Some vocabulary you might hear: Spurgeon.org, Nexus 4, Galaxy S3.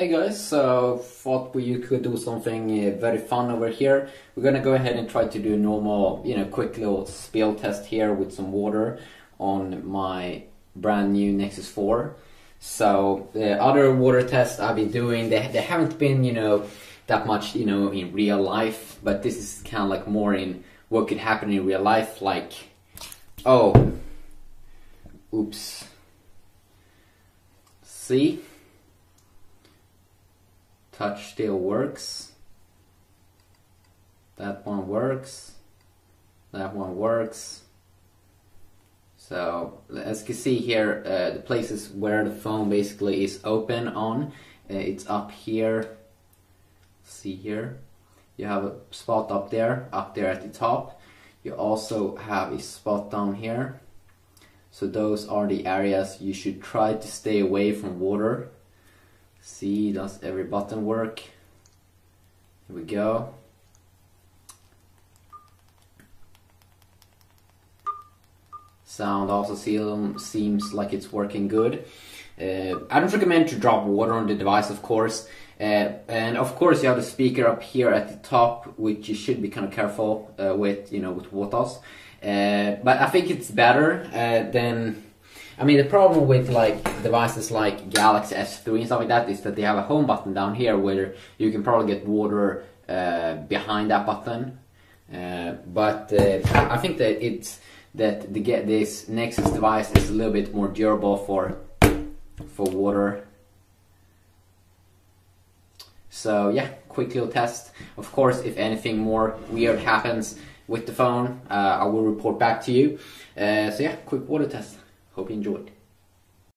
Hey guys, so thought we could do something very fun over here. We're gonna go ahead and try to do a normal, quick little spill test here with some water on my brand new Nexus 4. So the other water tests I've been doing, they haven't been, that much, in real life. But this is kind of like more in what could happen in real life, like, oh, oops, see? Touch still works, that one works, that one works. So as you can see here, the places where the phone basically is open on, it's up here, see here, you have a spot up there at the top, you also have a spot down here. So those are the areas you should try to stay away from water. See, does every button work? Here we go. Sound also seems like it's working good. I don't recommend to drop water on the device, of course. And of course you have the speaker up here at the top, which you should be kind of careful with, with waters. But I think it's better than... I mean, the problem with like devices like Galaxy S3 and stuff like that is that they have a home button down here where you can probably get water behind that button. But I think that this Nexus device is a little bit more durable for water. So yeah, quick little test. Of course, if anything more weird happens with the phone, I will report back to you. So yeah, quick water test. Hope you enjoyed.